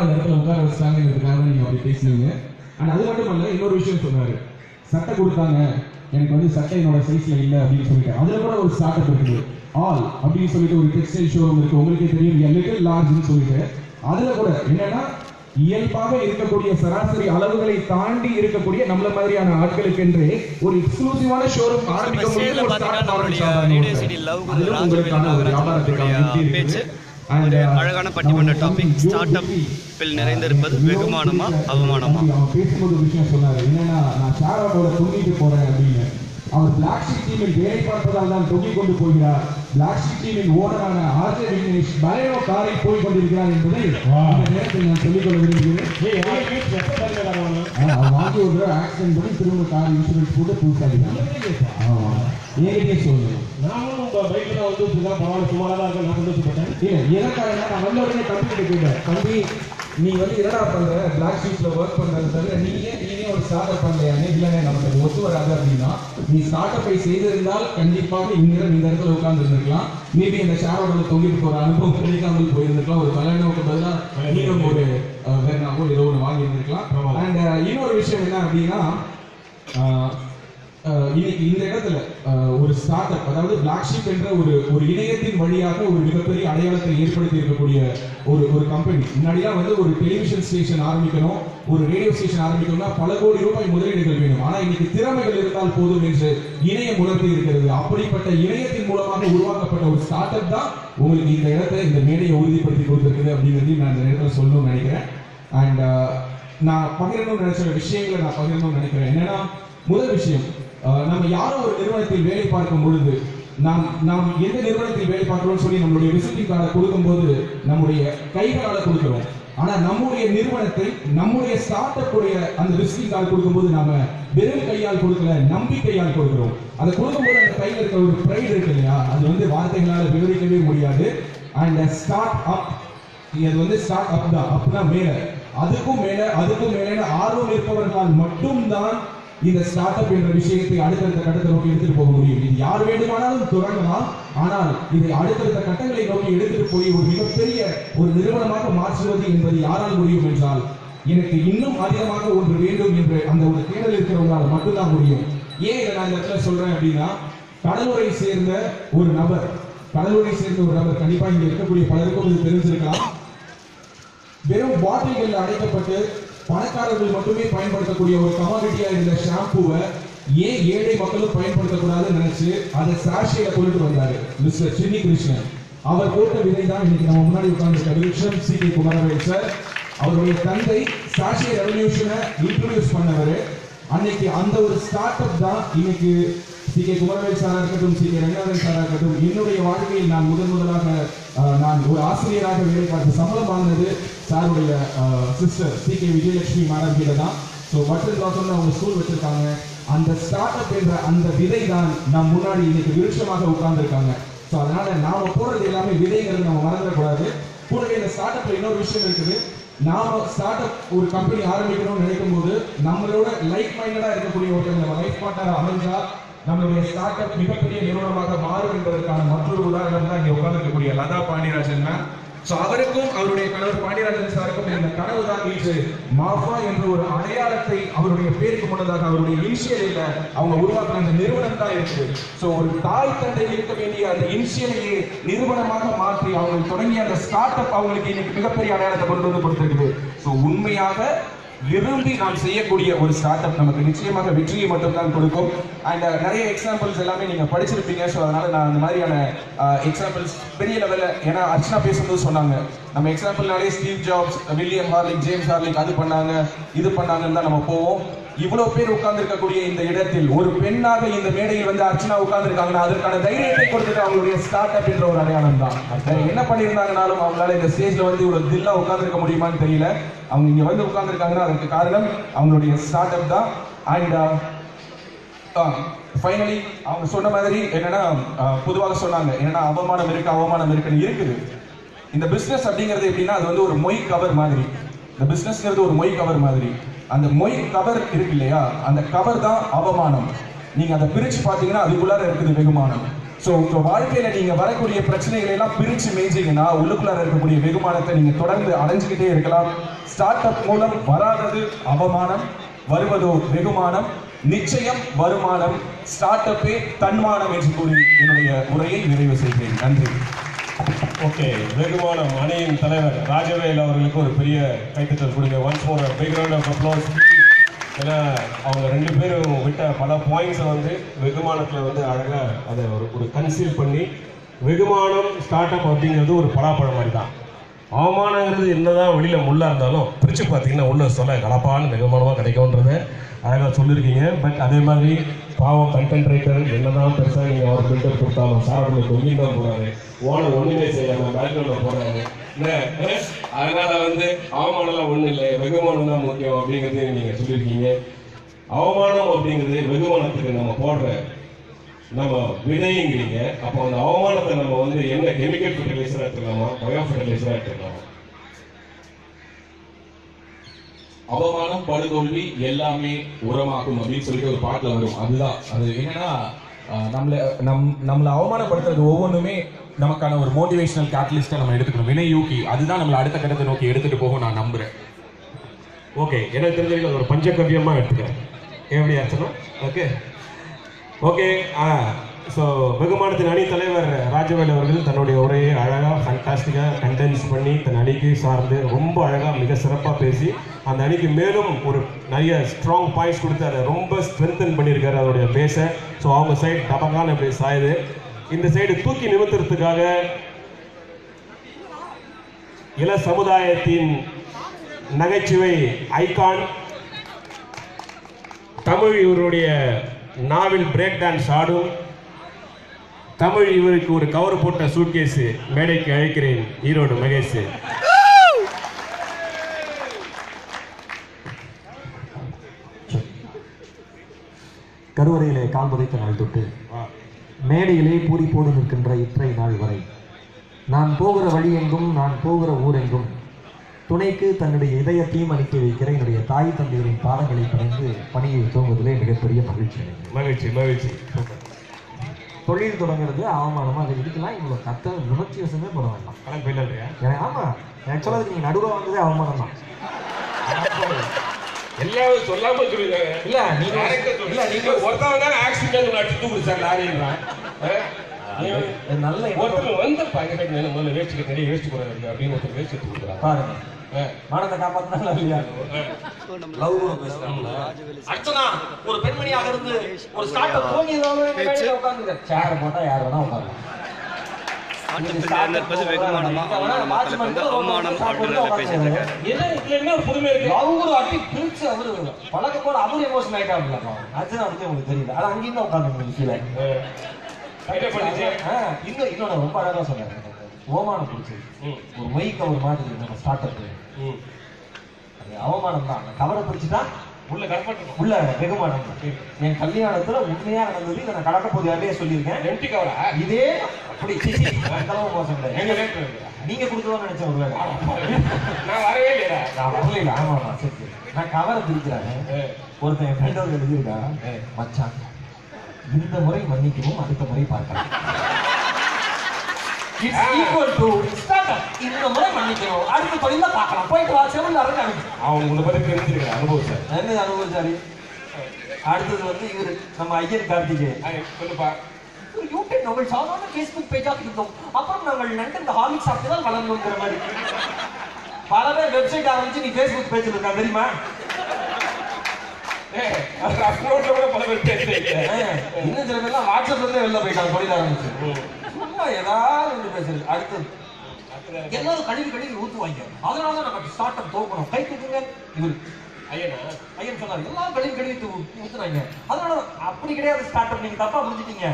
அந்த இடத்துல உட்கார வச்சாங்க. இதுக்காக நீங்கள் அப்படி பேசினீங்க. ஆனால் அது மட்டும் இல்லை, இன்னொரு விஷயம் சொன்னார். சட்டை கொடுத்தாங்க, எனக்கு வந்து சட்டை என்னோட சைஸில் இல்லை அப்படின்னு சொல்லிட்டு. அதில் கூட ஒரு ஸ்டார்ட் அப் இருக்குது, ஆல் அப்படின்னு சொல்லிட்டு ஒரு டெக்ஸ்டைல் ஷோரூம் இருக்குது. உங்களுக்கே தெரியும், லிட்டில் லார்ஜ்னு சொல்லிட்டு. அதில் கூட என்னன்னா, இயல்பாக இருக்கக்கூடிய சராசரி அளவுகளை தாண்டி இருக்கக்கூடிய நம்மள மாதிரியான ஆட்களுக்கு என்று ஒரு எக்ஸ்க்ளூசிவான ஷோரூம் ஆரம்பிக்க முடியும். அழகான பட்டிமன்ற டாபிக் ஸ்டார்ட் அப்பில் நிறைந்திருப்பது வெகுமானமா அவமானமா? பேசும்போது விஷயம் சொன்னாரு, என்னன்னா நான் சாரோட தொங்கிட்டு போறேன் அப்படின்னு. அவர் பிளாக் ஷீட் டீமில் வேலை பார்ப்பதால் தான் தொங்கிக் கொண்டு போகிறார். பிளாக் ஷீட் டீமின் ஓனரான ஆர்ஜே விக்னேஷ் பயோ காரை போய் கொண்டிருக்கிறார் என்பதை அந்த நேரத்தில் நான் சொல்லிக்கொள்ள விரும்புகிறேன். வாங்கி ஒரு ஆக்சிடென்ட் பண்ணி திரும்ப கார் இன்சூரன்ஸ் போட்டு பூசாதிங்க சொல்லுவேன். நானும் உங்கள் பைக்கில் வந்து இப்படிதான் பரவாயில்ல சுமாராக இருக்க நான் சந்தோஷப்பட்டேன். இல்லை எனக்காக நான் வந்த உடனே கம்பெனிட்டு போயிட்டேன். கம்பி நீ வந்து என்னடா பண்ணுற, பிளாக் ஷீட்டில் ஒர்க் பண்ணுறது தவிர நீங்க ஒரு ஸ்டார்ட் அப் பண்ணலையானே? இல்லைங்க நமக்கு ஒத்து வராது அப்படின்னா, நீ ஸ்டார்ட் அப்பை செய்திருந்தால் கண்டிப்பாக இந்நேரம் இந்த இடத்துல உட்கார்ந்து இருந்திருக்கலாம். மேபி இந்த ஷேரோட தொங்கிட்டு போகிற அனுபவம் கிடைக்காமல் போயிருந்துருக்கலாம். ஒரு கல்யாணத்துக்கு பதிலாக நீரும் ஒரு வேணாமோ ஏதோ ஒன்று வாங்கி இருந்திருக்கலாம். அண்ட் இன்னொரு விஷயம் என்ன அப்படின்னா, இன்னைக்கு இந்த இடத்துல ஒரு ஸ்டார்ட் அப், அதாவது பிளாக் ஷீப் என்ற ஒரு இணையத்தின் வழியாக ஒரு மிகப்பெரிய அடையாளத்தை ஏற்படுத்தி இருக்கக்கூடிய ஒரு கம்பெனி. முன்னாடிலாம் வந்து ஒரு டெலிவிஷன் ஸ்டேஷன் ஆரம்பிக்கணும், ஒரு ரேடியோ ஸ்டேஷன் ஆரம்பிக்கணும்னா பல கோடி ரூபாய் முதலீடுகள் வேணும். ஆனால் இன்னைக்கு திறமைகள் இருந்தால் போதும் என்று இணையம் உணர்த்தி இருக்கிறது. அப்படிப்பட்ட இணையத்தின் மூலமாக உருவாக்கப்பட்ட ஒரு ஸ்டார்ட் அப் தான் உங்களுக்கு இந்த இடத்துல இந்த மேடையை உறுதிப்படுத்தி கொடுத்துருக்குது அப்படிங்கிறது நான் இந்த இடத்துல சொல்லணும்னு நினைக்கிறேன். அண்ட் நான் பகிரணும்னு நினைச்ச விஷயங்களை நான் பகிரணும்னு நினைக்கிறேன். என்னன்னா, முதல் விஷயம், நம்ம யாரோ ஒரு நிறுவனத்தில் வேலை பார்க்கும் பொழுது நாம் எந்த நிறுவனத்தில் வேலை பார்க்கிறோம்னு சொல்லி நம்மளுடைய விசிட்டிங் கார்டை கொடுக்கும்போது நம்முடைய கைகளால் கொடுக்குறோம். ஆனால் நம்முடைய நிறுவனத்தை, நம்முடைய ஸ்டார்ட் அப்புடைய அந்த விசிட்டிங் கார்டு கொடுக்கும்போது நாம வெறும் கையால் கொடுக்கல, நம்பிக்கையால் கொடுக்குறோம். அதை கொடுக்கும்போது அந்த கையில் இருக்கிற ஒரு ப்ரைட் இருக்கு இல்லையா, அது வந்து வார்த்தைகளால் விவரிக்கவே முடியாது. அண்ட் ஸ்டார்ட் அப், அது வந்து ஸ்டார்ட் அப் தான், அப்னா மேலே, அதுக்கும் மேலே, அதுக்கும் மேலே ஆர்வம் இருப்பவர்களால் மட்டும்தான் இந்த ஸ்டார்ட் அப் என்ற விஷயத்தை அடுத்தடுத்த கட்டத்தை நோக்கி எடுத்துட்டு போக முடியும். இது யார் வேண்டுமானாலும் தொடங்கலாம், ஆனால் இதை அடுத்தடுத்த கட்டங்களை நோக்கி எடுத்துட்டு போய் ஒரு மிகப்பெரிய ஒரு நிறுவனமாக மாற்றுவது என்பது யாரால் முடியும் என்றால், எனக்கு இன்னும் அதிகமாக ஒன்று வேண்டும் என்று அந்த ஒரு தேடல் இருக்கிறவங்களால் மட்டும்தான் முடியும். ஏன் இதை நான் இந்த இடத்துல சொல்றேன் அப்படின்னா, கடலூரை சேர்ந்த ஒரு நபர் கண்டிப்பாக இங்கே இருக்கக்கூடிய பலருக்கும் இது தெரிஞ்சிருக்கலாம். வெறும் பாட்டில்கள் அடைக்கப்பட்டு பணக்காரர்கள் மட்டுமே பயன்படுத்தக்கூடிய ஒரு கமாடிட்டியா இருந்த ஷாம்புவை ஏன் ஏழை மக்களும் பயன்படுத்தக்கூடாதுன்னு நினைச்சு அதை சாஷையில போட்டு வந்தாரு மிஸ்டர் சின்னி கிருஷ்ணன். அவர் போட்ட விதை தான் இன்னைக்கு நம்ம முன்னாடி உட்கார்ந்து Vikram C K Kumaravel sir. அவருடைய தந்தை சாஷை ரெவல்யூஷனை இன்ட்ரோடியூஸ் பண்ணவர். அன்னைக்கு அந்த ஒரு ஸ்டார்ட் அப் தான் இன்னைக்கு சி கே குமாரவேல் சாராக இருக்கட்டும், சி கே ரங்கநாதன் சாராக இருக்கட்டும், என்னுடைய வாழ்க்கையில் நான் முதலாக நான் ஒரு ஆசிரியராக வேலை பார்த்து சம்பளம் வாங்கினது சாருடைய sister C K Vijayalakshmi madam கிட்ட தான். ஸோ வட்டத்தில் அவங்க ஸ்கூல் வச்சுருக்காங்க. அந்த ஸ்டார்ட் அப் என்ற அந்த விதை தான் நம் முன்னாடி இன்னைக்கு விருட்சமாக உட்கார்ந்துருக்காங்க. ஸோ அதனால் நாம் போடுறது எல்லாமே விதைங்கிறது நம்ம மறந்துடக்கூடாது. கூடவே இந்த ஸ்டார்ட் அப்பில் இன்னொரு விஷயம் இருக்குது. நாம் ஸ்டார்ட் அப் ஒரு கம்பெனி ஆரம்பிக்கணும்னு நினைக்கும் போது நம்மளோட லைஃப் மைண்டடாக இருக்கக்கூடிய ஒருத்தவங்க லைஃப் பார்ட்னர் அமைஞ்சால் நம்மளுடைய ஸ்டார்ட் அப் மிகப்பெரிய நிறுவனமாக மாறும் என்பதற்கான மற்றொரு உதாரணம் தான் இங்கே உட்கார்ந்துருக்கக்கூடிய லதா பாண்டியராஜன். அவருக்கும் அவருடைய கணவர் பாண்டியராஜன் சாருக்கும் இந்த கனவு தான் வீச்சு. மாஃபா என்ற ஒரு அடையாளத்தை அவருடைய பேருக்கு முன்னதாக அவருடைய இனிஷியலில் அவங்க உருவாக்குற அந்த நிறுவனம் தான் இருக்கு. ஸோ ஒரு தாய் தந்தை இருக்க வேண்டிய அந்த இனிஷியலையே நிறுவனமாக மாற்றி அவங்க தொடங்கிய அந்த ஸ்டார்ட் அப் அவங்களுக்கு இன்னைக்கு மிகப்பெரிய அடையாளத்தை கொண்டு வந்து கொடுத்துருக்குது. ஸோ உண்மையாக விரும்பி நாம் செய்யக்கூடிய ஒரு ஸ்டார்ட் அப் நமக்கு நிச்சயமாக வெற்றியை மட்டும்தான் கொடுக்கும். அண்ட் நிறைய எக்ஸாம்பிள்ஸ் எல்லாமே நீங்கள் படிச்சிருப்பீங்க. ஸோ அதனால் நான் அந்த மாதிரியான எக்ஸாம்பிள்ஸ் பெரிய லெவலில், ஏன்னா அர்ச்சனா பேசும்போது சொன்னாங்க, நம்ம எக்ஸாம்பிள்னாலே Steve Jobs, William Horlick, James Horlick அது பண்ணாங்க இது பண்ணாங்கன்னு தான் நம்ம போவோம். இவ்வளோ பேர் உட்கார்ந்துருக்கக்கூடிய இந்த இடத்தில் ஒரு பெண்ணாக இந்த மேடையில் வந்து அர்ச்சனா உட்கார்ந்துருக்காங்கன்னா அதற்கான தைரியத்தை கொடுத்துட்டு அவங்களுடைய ஸ்டார்ட் அப் என்ற ஒரு அடையாளம் தான். என்ன பண்ணியிருந்தாங்கனாலும் அவங்களால இந்த ஸ்டேஜில் வந்து இவ்வளோ தில்லா உட்கார்ந்துருக்க முடியுமான்னு தெரியல. அவங்க இங்கே வந்து உட்கார்ந்துருக்காங்கன்னா அதற்கு காரணம் அவங்களுடைய ஸ்டார்ட் அப் தான். அண்ட் ஃபைனலி அவங்க சொன்ன மாதிரி என்னன்னா, பொதுவாக சொன்னாங்க என்னன்னா அவமானம் இருக்குன்னு இருக்குது. இந்த பிஸ்னஸ் அப்படிங்கிறது எப்படின்னா, அது வந்து ஒரு மொய் கவர் மாதிரி. இந்த பிஸ்னஸ்ங்கிறது ஒரு மொய் கவர் மாதிரி. அந்த மொய் கவர் இருக்கு இல்லையா, அந்த கவர் தான் அவமானம். நீங்கள் அதை பிரித்து பார்த்தீங்கன்னா அதுக்குள்ளார இருக்குது வெகுமானம். ஸோ உங்கள் வாழ்க்கையில் நீங்கள் வரக்கூடிய பிரச்சனைகளை எல்லாம் பிரித்து மேய்ச்சிங்கன்னா உள்ளுக்குள்ளார இருக்கக்கூடிய வெகுமானத்தை நீங்கள் தொடர்ந்து அடைஞ்சிக்கிட்டே இருக்கலாம். ஸ்டார்ட் அப் மூலம் வராதது அவமானம், வருவதோ வெகுமானம், நிச்சயம் வருமானம். ஸ்டார்ட் அப்பே தன்மானம் என்று கூறி என்னுடைய உரையை நிறைவு செய்கிறேன். நன்றி. ஓகே, வெகுமானம் அணையின் தலைவர் ராஜவேல் அவர்களுக்கு ஒரு பெரிய கைத்தட்டல் கொடுங்க. Once more a big round of applause. ஏன்னா அவங்க ரெண்டு பேரும் விட்ட பல பாயிண்ட்ஸை வந்து வெகுமானத்தில் வந்து அழகாக அதை ஒரு கன்சீல் பண்ணி, வெகுமானம் ஸ்டார்ட் அப் அப்படிங்கிறது ஒரு பலாப்பழம் மாதிரி தான். அவமானங்கிறது என்னதான் வெளியில் முள்ளாக இருந்தாலும் பிரித்து பார்த்தீங்கன்னா உள்ள சொல்ல கலப்பான்னு வெகுமானமாக கிடைக்கும்ன்றதை அழகாக சொல்லியிருக்கீங்க. பட் அதே மாதிரி பாவம் கண்டென்ட் ரைட்டர் என்னதான் பெருசாக நீங்கள் அவர் பில்டர் கொடுத்தாலும் சார் உங்களுக்கு ஒன்றும் தான் போகிறாரு, ஓனர் ஒன்றுமே செய்யாமல் பேக்ரவுண்டில் போகிறாரு. அதனால வந்து அவமானம்லாம் ஒன்றும் இல்லை, வெகுமானம் தான் முக்கியம் அப்படிங்கிறது நீங்கள் சொல்லியிருக்கீங்க. அவமானம் அப்படிங்கிறது வெகுமானத்துக்கு நம்ம போடுற நம்ம விதைங்கிறீங்க. அப்போ அந்த அவமானத்தை நம்ம வந்து என்ன கெமிக்கல் ஃபெர்டிலைசராக எடுத்துக்கலாமா, பயோ ஃபெர்டிலைசராக எடுத்துக்கலாமா? அவமானம் படுதோல்வி எல்லாமே உரமாகும் அப்படின்னு சொல்லிட்டு ஒரு பாட்டில் வரும். அதுதான் அது. என்னன்னா நம்மளை அவமானப்படுத்துறது ஒவ்வொன்றுமே நமக்கான ஒரு மோட்டிவேஷனல் கேட்டலிஸ்டாக நம்ம எடுத்துக்கணும், வினையூக்கி. அதுதான் நம்மளை அடுத்த கட்டத்தை நோக்கி எடுத்துகிட்டு போகும் நான் நம்புகிறேன். ஓகே, எனக்கு தெரிஞ்சவங்க ஒரு பஞ்சகவ்யமாக எடுத்துக்கிறேன். எப்படி அர்த்தனும்? Okay okay. ஸோ வெகுமானத்தின் அணி தலைவர் ராஜவேல் அவர்கள் தன்னுடைய உரையை அழகாக ஃபண்டாஸ்டிக்காக கண்டென்ஸ் பண்ணி தன் அணிக்கு சார்ந்து ரொம்ப அழகாக மிக சிறப்பாக பேசி அந்த அணிக்கு மேலும் ஒரு நிறைய ஸ்ட்ராங் பாயிண்ட்ஸ் கொடுத்து அதை ரொம்ப ஸ்ட்ரென்தன் பண்ணியிருக்காரு அதோடைய பேஸை. ஸோ அவங்க சைடு தபங்கான பேஸ் ஆயுது, இந்த சைடு தூக்கி நிமித்துறதுக்காக இள சமுதாயத்தின் நகைச்சுவை ஐகான் தமிழ், இவருடைய நாவில் பிரேக் டான்ஸ் ஆடும் தமிழ், இவருக்கு ஒரு கவர் போட்ட சூட்கேஸு மேடைக்கு அழைக்கிறேன் ஈரோடு மகேஷ். கருவறையிலே காண்பதைத்த நாள் தொட்டு மேடையிலே பூரி போடு நிற்கின்ற இற்றை நாள் வரை நான் போகிற வழியெங்கும் நான் போகிற ஊரெங்கும் துணைக்கு தன்னுடைய இதயத்தையும் அனுப்பி வைக்கிற என்னுடைய தாய் தந்தையரின் பாதங்களை பணிந்து பணியை தூங்குவதிலே மிகப்பெரிய மகிழ்ச்சி. தொழில் தொடங்குறது அவமானமாக அது இருக்கலாம். இவ்வளோ கத்த உணர்ச்சி வசமே போட வேண்டாம். ஆமாம், ஆக்சுவலாக நீங்கள் நடுவாக வந்ததே அவமானம் தான். எல்லாரும் சொல்லாமல் சொல்லிடுறாங்க. இல்லை நீங்கள் ஒருத்தவங்க தான் ஆக்சிடென்ட் நாட்டு தூக்குது சார் லாரின்றான். நல்ல ஒருத்தர் வந்து பாக்கெட் மேலே முதல்ல வேஸ்ட்டு நிறைய வேஸ்ட்டு போகிறாங்க அப்படின்னு ஒருத்தர் வேஸ்ட் எடுத்து கொடுக்குறாங்க. பாருங்க, மானத்தை காப்பாற்றினாலும் இல்லையா அர்ச்சனா ஒரு பெண்மணியாக இருந்து ஒரு ஸ்டார்ட் அப் உட்காந்து சேர போட்டால் யார் வேணா உட்காந்து அவமானம் தான் கவரை பிடிச்சுதான் உள்ள கலப்பட்டு உள்ள வெகுமானம். என் கல்யாணத்துல உண்மையா நடந்தது இதை நான் கடக்க போதியாவே சொல்லியிருக்கேன். இதே அப்படி மோசம் எங்க நீங்க கொடுக்கலாம்னு நினைச்சேன். ஒரு நான் வரவே இல்லையா? நான் வரல. ஆமா ஆமா சரி. நான் கவரை பிடிக்கிறாங்க. ஒருத்தன் என் ஃப்ரெண்டோட எழுதியிருக்கா, மச்சான் இந்த முறை மன்னிக்கவும் அடுத்த முறை பார்க்கலாம். It's equal to startup. இந்த முறை மன்னிக்கணும் அடுத்த தொழில் தான் பார்க்கலாம். போயிட்டு வாசம் அவங்க உங்களை பற்றி தெரிஞ்சிருக்க அனுபவம் சார். என்ன அனுபவம் சார்? அடுத்தது வந்து இவர் நம்ம ஐயர் கார்த்திகேயன் சொல்லுப்பா. ஒரு யூடியூப் நாங்கள் சாதாரண ஃபேஸ்புக் பேஜாக இருந்தோம். அப்புறம் நாங்கள் நண்டு இந்த ஹாலிக் சாப்பிட்டு தான் வளர்ந்துங்கிற மாதிரி பல பேர் வெப்சைட் ஆரம்பிச்சு நீ ஃபேஸ்புக் பேஜில் இருக்கா தெரியுமா? அப்ரோட்ல கூட பல பேர் பேசிட்டு இன்னும் சில பேர்லாம் வாட்ஸ்அப்லேருந்தே வெளில போயிட்டாங்க. தொழில் ஆரம்பிச்சு ஏதாவது பேசுறது. அடுத்தது எல்லாரும் கழிவு கழிவு ஊற்றுவாங்க. அதனாலதான் நம்ம ஸ்டார்ட் அப் தோக்கணும். கை தூக்குங்க இவர் ஐயன் சொன்னார் எல்லாரும் கழிவு கழிவு ஊற்றுறாங்க. அதனால அப்படி கிடையாது. ஸ்டார்ட் அப் நீங்க தப்பா புரிஞ்சுட்டீங்க.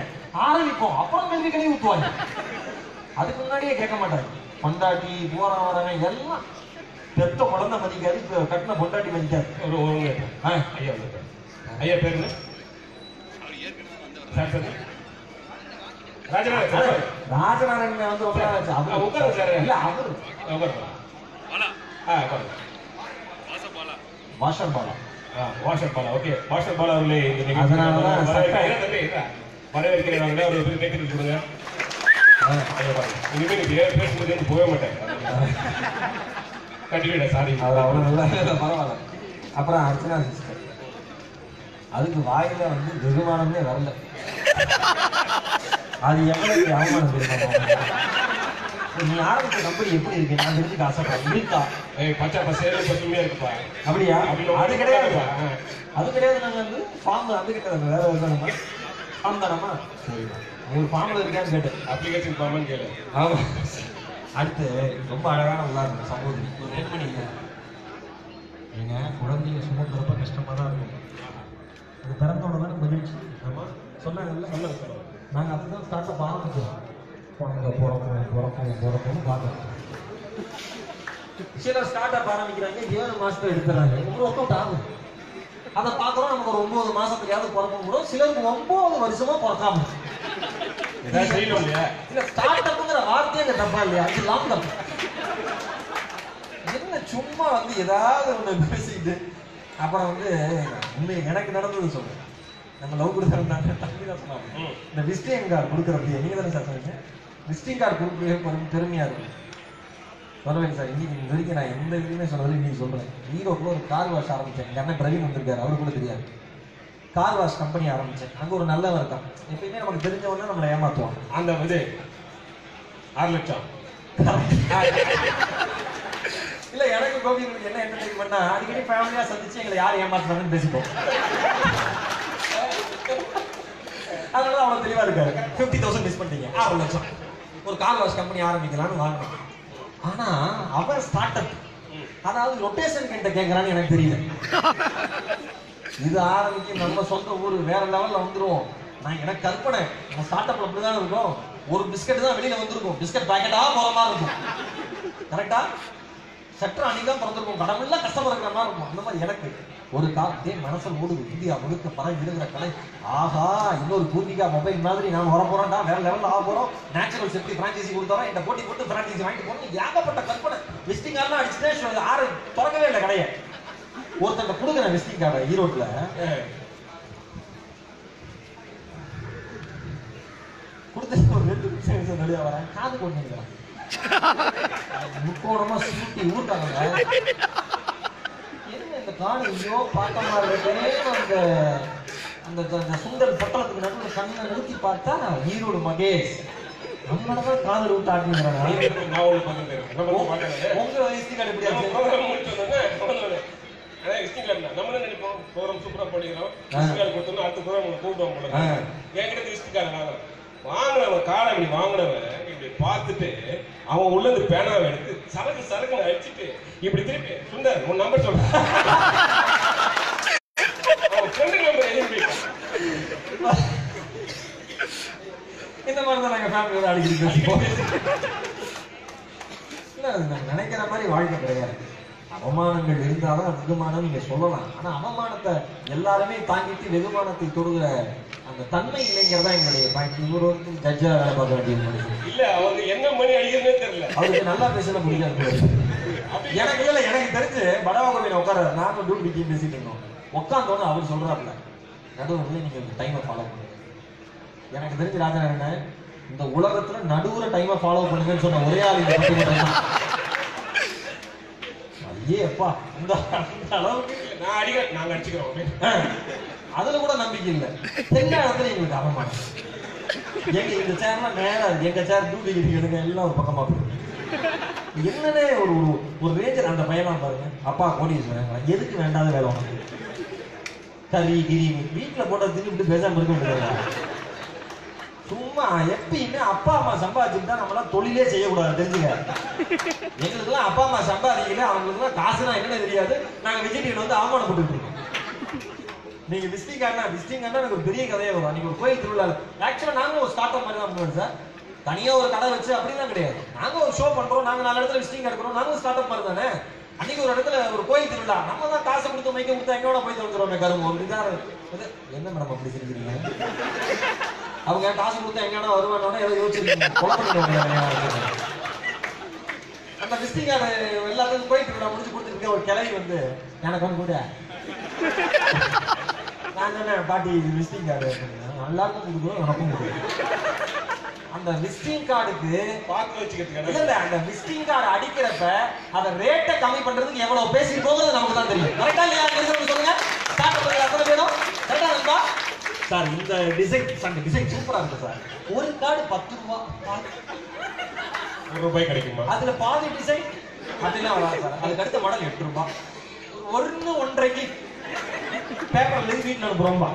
ஆரம்பிப்போம் அப்புறம் கழிவு கழிவு ஊற்றுவாங்க. அதுக்கு முன்னாடியே கேட்க மாட்டாங்க. பொண்டாட்டி போற வரவங்க எல்லாம் பெத்த குழந்தை மதிக்காது, கட்டின பொண்டாட்டி மதிக்காது. ஐயா பேரு ராஜநாராயணன் வந்து washer Bala. Okay, washer Bala அவர்களே. அதனாலதான் வரவேற்கிறேன். அவர் எப்படி கேட்கறது கொடுங்க. இனிமேல் எனக்கு ஏன் பேசுறதுன்னு போக மாட்டேன். கண்டிப்பாக சாரி, அது அவ்வளோ நல்லா பரவாயில்ல. அப்புறம் அர்ச்சனா சிஸ்டர், அதுக்கு வாயில வந்து வெகுமானமே வரல. அது எவ்வளவு அவமானம் தெரியுமா? நீ ஆரம்பிச்ச கம்பெனி எப்படி இருக்கு நான் தெரிஞ்சுக்க ஆசைப்படுறேன். இருக்கா பச்சை பசங்க பசுமையா இருக்குப்பா. அப்படியா? அது கிடையாதுப்பா, அது கிடையாது. நாங்கள் வந்து ஃபார்ம் அது கிடையாது, வேற ஒரு தானே ஃபார்ம் தானம்மா. உங்களுக்கு ஃபார்மில் இருக்கான்னு கேட்டேன், அப்ளிகேஷன் ஃபார்ம்னு கேளு. ஆமாம். அடுத்து ரொம்ப அழகான உதாரணம் சகோதரி. ஒரு ரெண்டு மணிங்க நீங்கள் குழந்தைங்க சுமக்கிறப்ப கஷ்டமாக தான் இருக்கும். அது பிறந்தோட தானே மகிழ்ச்சி. ஆமாம் சொன்னாங்கல்ல, சொல்லுங்க. நாங்கள் அதுதான் ஸ்டார்ட்அப் ஆரம்பிச்சோம். குழந்தை பிறக்கணும் பிறக்கணும் பிறக்கணும் பார்க்கணும். சில ஸ்டார்ட் அப் ஆரம்பிக்கிறாங்க, 7 மாதத்தை எடுத்துறாங்க. ஒர்க் அவுட் ஆகும், அதை பார்க்குறோம். நமக்கு ஒரு 9 மாதத்துலையாவது பிறக்க முடியும். சிலருக்கு 9 வருஷமா பிறக்காம. இல்லை ஸ்டார்ட் அப்புங்கிற வார்த்தையே இந்த தப்பா இல்லையா? இது லாங் டப் என்ன? சும்மா வந்து ஏதாவது ஒன்று பேசிக்கிட்டு அப்புறம் வந்து உண்மை எனக்கு நடந்தது சொல்றேன். நம்ம லவ் கொடுத்தாங்க, தம்பி தான் சொன்னாங்க. இந்த விசிட்டிங் கார்டு கொடுக்குறப்ப நீங்கள் தானே சார் சொன்னீங்க, விசிட்டிங் கார்டு கொடுக்குறே கொஞ்சம் பெருமையாக இருக்கும். சொல்லுவேங்க சார், இன்னைக்கு இது வரைக்கும் நான் எந்த இதுலையுமே சொன்னதில்லை. இன்னைக்கு சொல்கிறேன், ஈரோட்டில் ஒரு கார் வாஷ் ஆரம்பித்தேன். எங்கள் அண்ணன் பிரவீன் வந்திருக்காரு, அவரு கூட தெரியாது. கார் வாஷ் கம்பெனி ஆரம்பித்தேன். அங்கே ஒரு நல்லவன் இருக்கான். எப்பயுமே நமக்கு தெரிஞ்சவொன்னே நம்மளை ஏமாற்றுவான். அந்த வந்து 6 லட்சம் இல்லை எனக்கு கோபிங்களுக்கு என்ன என்டர்டைன்மெண்ட்னா, அடிக்கடி ஃபேமிலியாக சந்திச்சு எங்களை யார் ஏமாற்றுறாங்கன்னு பேசிப்போம். அதனால அவ்வளோ தெளிவாக இருக்காரு. 50,000 மிஸ் பண்ணிட்டீங்க, 6 லட்சம். ஒரு கார் வாஷ் கம்பெனி ஆரம்பிக்கலான்னு வாங்கினேன். ஆனால் அவன் ஸ்டார்ட் அப், அதாவது ரொட்டேஷன் கிட்ட கேட்குறான்னு எனக்கு தெரியல. இது ஆரம்பிக்க நம்ம சொந்த ஊர் வேற லெவலில் வந்துடுவோம். நான் எனக்கு கற்பனை, நம்ம ஸ்டார்ட் அப்பில் அப்படி தானே இருக்கும். ஒரு பிஸ்கெட்டு தான் வெளியில் வந்துருக்கும், பிஸ்கெட் பேக்கெட்டாக போகிற மாதிரி இருக்கும். கரெக்டாக சட்டம் அன்னைக்கு தான் பிறந்திருக்கும். கடவுள்லாம் கஷ்டமாக இருக்கிற மாதிரி இருக்கும். அந்த மாதிரி எனக்கு ஒரு காலத்தே மனசில் ஓடுது. இந்தியா முழுக்க பணம் விழுகிற கலை. ஆஹா, இன்னொரு பூர்விகா மொபைல் மாதிரி நாம் வர போகிறோம்டா, வேற லெவலில் ஆக போகிறோம். நேச்சுரல் செஃப்டி ஃப்ரான்ச்சைசி கொடுத்தாலும் என்கிட்ட போட்டி போட்டு ஃப்ரான்ச்சைசி வாங்கிட்டு போகணும். ஏகப்பட்ட கற்பனை. விசிட்டிங் கார்டெலாம் அடிச்சுட்டு யாரும் திறக்கவே இல்லை கடையை. ஒருத்தங்க கொடுக்குறேன் விசிட்டிங் கார்டை ஈரோட்டில். கொடுத்த ஒரு 2 நிமிஷம் வெளியே வரேன், காது போட்டுக்கிறேன். முக்கோணமா சுட்டி ஊட்டாங்க. என்ன இந்த காணி ஐயோ பார்த்த மாதிரி அந்த அந்த அந்த சுந்தர் பட்டணத்துக்கு நடுவில் கண்ணை நிறுத்தி பார்த்தா ஈரோடு மகேஷ் நம்மளதான் காதல் விட்டு ஆட்டினாங்க. நினைப்போம் போகிறோம் சூப்பரா பண்ணிக்கிறோம் கொடுத்தோம்னா அடுத்த போகிறோம் கூப்பிடுவோம். என்கிட்ட இஸ்டிக்காரன் வாங்கினவன் காலை இப்படி வாங்கினவன் இப்படி பார்த்துட்டு அவன் உள்ள இருந்து பேனாவை எடுத்து சரக்கு சரக்கு அடிச்சுட்டு இப்படி திருப்பி சுந்தர் உன் நம்பர் சொல்றான். அவன் ஃப்ரெண்டு நம்பர் எழுதி இந்த மாதிரி தான் நாங்கள் ஃபேமிலியோட அடிக்கிறோம். இல்லை அது நான் நினைக்கிற மாதிரி வாழ்க்கை கிடையாது. அவமானங்கள் இருந்தால்தான் வெகுமானம் நீங்க சொல்லலாம். ஆனா அவமானத்தை எல்லாருமே தாங்கிட்டு வெகுமானத்தை தொடுகிற அந்த தன்மை இல்லைங்கிறதா எங்களுடைய பாயிண்ட். இவர் வந்து ஜட்ஜா வேலை பார்க்க வேண்டியது இல்ல. அவருக்கு என்ன மணி அடிக்கிறதே தெரியல. அவருக்கு நல்லா பேசல முடியாது. எனக்கு இல்லை, எனக்கு தெரிஞ்சு படவா கோவில உட்கார நானும் டூ டிக்கியும் பேசிட்டு இருந்தோம். உட்காந்தோன்னு அவர் சொல்றாப்புல நடுவுல நீங்க டைமை ஃபாலோ பண்ணுங்க. எனக்கு தெரிஞ்சு ராஜா என்ன இந்த உலகத்துல நடுவுல டைமை ஃபாலோ பண்ணுங்கன்னு சொன்ன ஒரே ஆளுங்க. ஏப்பா இந்த அளவுக்கு நான் அடிக்கிறேன், நாங்கள் அடிச்சுக்கிறோம். அதில் கூட நம்பிக்கை இல்லை. எல்லா இடத்துல எங்களுக்கு அவமானம். எங்கள் இந்த சேர்லாம் நேராக இருக்குது. எங்கள் சேர் டூ டிகிரி எடுங்க எல்லாம் ஒரு பக்கமாக போயிருக்கு. என்னன்னே ஒரு ஒரு ரேஞ்சர் அந்த பையனாக பாருங்க. அப்பா கோடீஸ்வரன் எதுக்கு வேண்டாத வேலை வாங்க கறி கிரி வீட்டில் போட்ட திரும்பிட்டு பேசாமல் இருக்க முடியாது. சும்மா எப்பயுமே அப்பா அம்மா சம்பாதிச்சுட்டு தான் நம்மளாம் தொழிலே செய்யக்கூடாது. தெரிஞ்சுங்க, எங்களுக்குலாம் அப்பா அம்மா சம்பாதிக்கல, அவங்களுக்குலாம் காசுனா என்னன்னு தெரியாது. நாங்கள் வெஜிடேரியன் வந்து அவமானப்பட்டு இருக்கோம். நீங்கள் விசிட்டிங் கார்டுனா விசிட்டிங் கார்டுனா எனக்கு ஒரு பெரிய கதையே வரும். நீங்கள் ஒரு கோயில் திருவிழா ஆக்சுவலாக நாங்களும் ஒரு ஸ்டார்ட் அப் மாதிரி தான் பண்ணுவோம் சார். தனியாக ஒரு கடை வச்சு அப்படிலாம் கிடையாது. நாங்கள் ஒரு ஷோ பண்ணுறோம், நாங்கள் 4 இடத்துல விசிட்டிங் எடுக்கிறோம். நாங்களும் ஸ்டார்ட் அப் மாதிரி தானே. அன்றைக்கி ஒரு இடத்துல ஒரு கோயில் திருவிழா நம்ம தான் காசை கொடுத்து மைக்க கொடுத்து எங்களோட போய் தொழுக்கிறோம். கரும்பு ஒரு இதாக வந்து என்ன மேடம் அப்படி செஞ்சுருக்கீங்க? அவங்க காசு கொடுத்தா எங்கன்னா வருவானோட ஏதோ யோசிச்சிருக்கீங்க. அந்த விசிட்டிங் கார்டு எல்லாத்துக்கும் போயிட்டு நான் முடிச்சு கொடுத்துருக்கேன். ஒரு கிளவி வந்து எனக்கு வந்து கூட நான் சொன்னேன் பாட்டி இது விசிட்டிங் கார்டு எல்லாருக்கும் கொடுக்கணும் எனக்கும் கொடுக்கணும். அந்த விசிட்டிங் கார்டுக்கு பார்த்து வச்சுக்கிறதுக்கு இல்லை, அந்த விசிட்டிங் கார்டு அடிக்கிறப்ப அதை ரேட்டை கம்மி பண்றதுக்கு எவ்வளவு பேசி போகிறது நமக்கு தான் தெரியும். கரெக்டா இல்லையா? சொல்லுங்க. ஸ்டார்ட் பண்ணுறது அத்தனை பேரும் கரெக்டா இருந்தா சார் இந்த டிசைன் சார் டிசைன் சூப்பராக இருக்கு சார். ஒரு கார்டு 10 ரூபா, 1 ரூபாய் கிடைக்குமா? அதுல பாதி டிசைன் அப்படிலாம் வராது சார். அதுக்கு அடுத்த மாடல் 8 ரூபா, 1.5 பேப்பர்ல இருந்து வீட்டில் அனுப்புறோம்பா.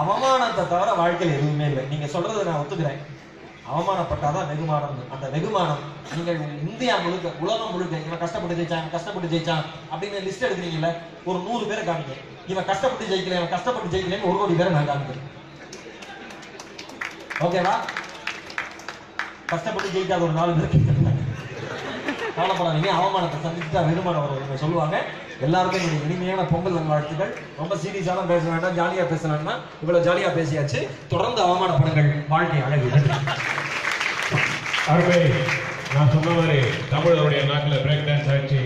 அவமானத்தை தவிர வாழ்க்கையில் எதுவுமே இல்லை. நீங்க சொல்றதை நான் ஒத்துக்கிறேன். அவமானப்பட்டாதான் வெகுமானம். அந்த வெகுமானம் நீங்கள் இந்தியா முழுக்க உலகம் முழுக்க இவன் கஷ்டப்பட்டு ஜெயிச்சான் கஷ்டப்பட்டு ஜெயிச்சான் அப்படின்னு லிஸ்ட் எடுக்கிறீங்கல்ல, ஒரு 100 பேரை காமிக்க. இவன் கஷ்டப்பட்டு ஜெயிக்கல இவன் கஷ்டப்பட்டு ஜெயிக்கலன்னு 1 கோடி பேரை நான் காமிக்கிறேன். ஓகேவா? கஷ்டப்பட்டு ஜெயிக்காத ஒரு 4 பேருக்கு கவலைப்படாதீங்க. அவமானத்தை சந்திச்சுட்டா வெகுமானம் வரும் சொல்லுவாங்க. எல்லாருக்கும் இன்னைக்கு இனிமையான பொங்கல் நல்வாழ்த்துக்கள். ரொம்ப சீரியஸாலாம் பேச வேண்டாம், ஜாலியாக பேச வேண்டாம். இவ்வளோ ஜாலியாக பேசியாச்சு. தொடர்ந்து அவமானப்படுங்கள். வாழ்க்கை அழகு. நான் சொன்ன மாதிரி தமிழருடைய நாட்டில் பிரேக் டான்ஸ் ஆச்சு.